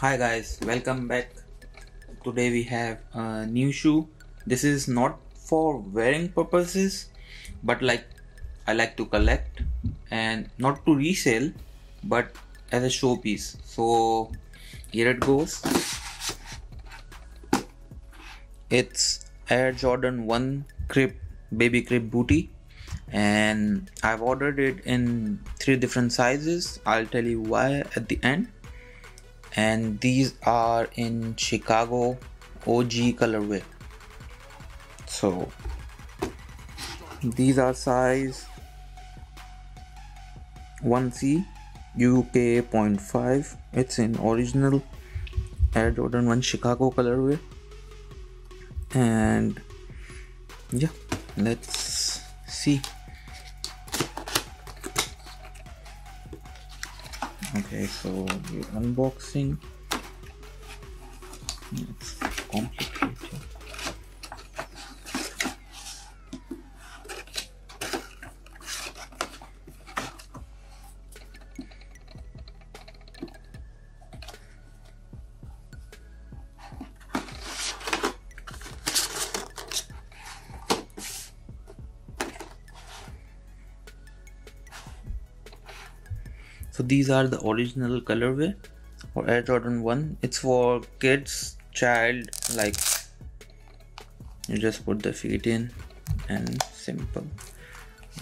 Hi guys, welcome back. Today we have a new shoe. This is not for wearing purposes, but like I like to collect and not to resell, but as a showpiece. So here it goes. It's Air Jordan 1 Crib Baby Crib booty, and I've ordered it in 3 different sizes. I'll tell you why at the end. And these are in Chicago OG colorway. So these are size 1C UK 0.5. It's in original Air Jordan 1 Chicago colorway. And yeah, let's see. Okay, so we're unboxing. It's complicated. So these are the original colorway for Air Jordan 1. It's for kids, child, like you just put the feet in and simple.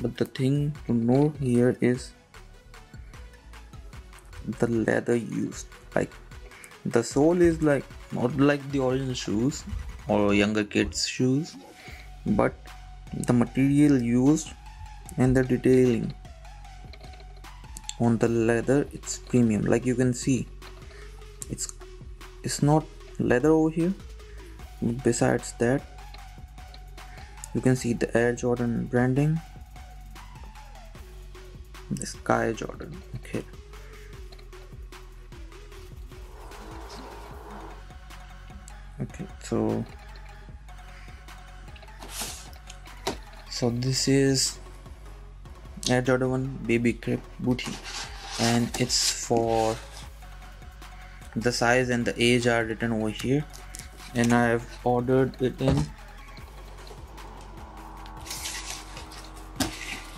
But the thing to know here is the leather used. Like the sole is like not like the original shoes or younger kids shoes, but the material used and the detailing on the leather, it's premium. Like you can see, it's not leather over here. Besides that, you can see the Air Jordan branding, the Sky Jordan. Okay, so this is Air Jordan 1 Baby Crib booty, and it's for the size and the age are written over here, and I've ordered it in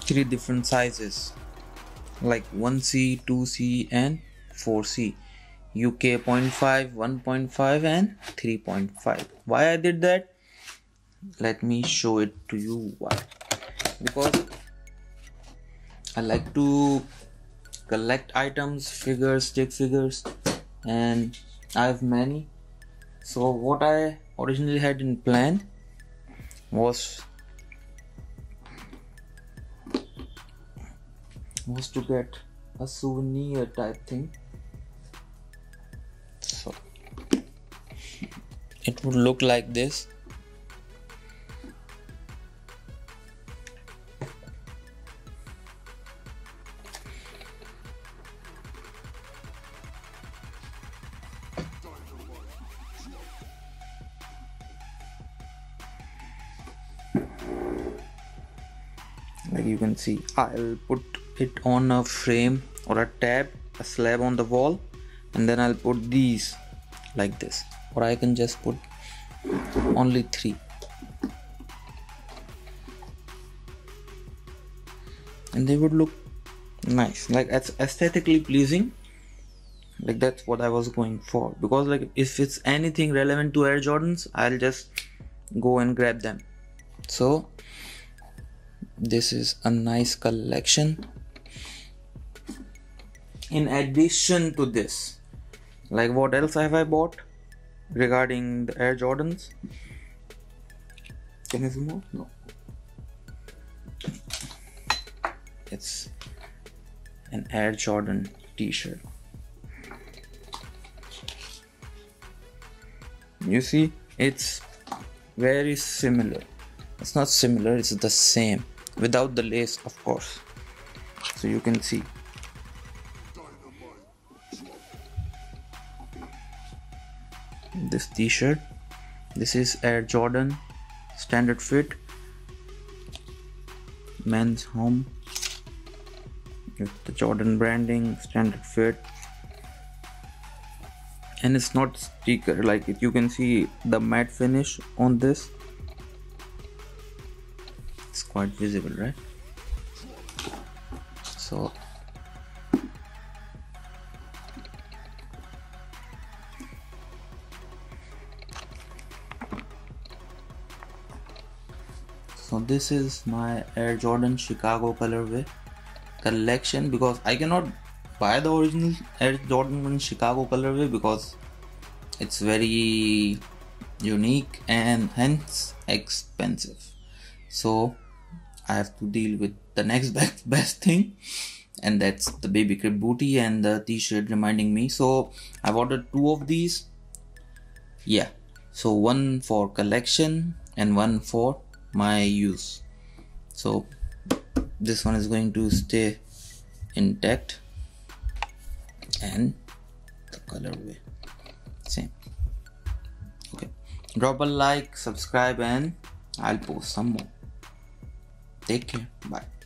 3 different sizes, like 1C, 2C and 4C, UK 0.5, 1.5 and 3.5. Why I did that? Let me show it to you why. Because I like to collect items, figures, stick figures, and I have many. So what I originally had in plan was to get a souvenir type thing. So it would look like this. Like you can see, I'll put it on a frame or a tab, a slab on the wall, and then I'll put these like this, or I can just put only 3, and they would look nice, like aesthetically pleasing. Like that's what I was going for, because like if it's anything relevant to Air Jordans, I'll just go and grab them. So this is a nice collection. In addition to this, like what else have I bought regarding the Air Jordans? Can you zoom out? No. It's an Air Jordan t-shirt. You see, it's very similar. It's not similar, it's the same. Without the lace, of course. So you can see. This t-shirt. This is Air Jordan. Standard fit. Men's home. With the Jordan branding. Standard fit. and it's not sticker, like you can see the matte finish on this. It's quite visible, right? So this is my Air Jordan Chicago colorway collection, because I cannot buy the original Air Jordan 1 Chicago colorway because it's very unique and hence expensive. So I have to deal with the next best thing, and that's the baby crib booty and the t-shirt reminding me. So I've ordered two of these, yeah, so one for collection and one for my use. So this one is going to stay intact and the colorway same. Okay, drop a like, subscribe, and I'll post some more. Take care, bye.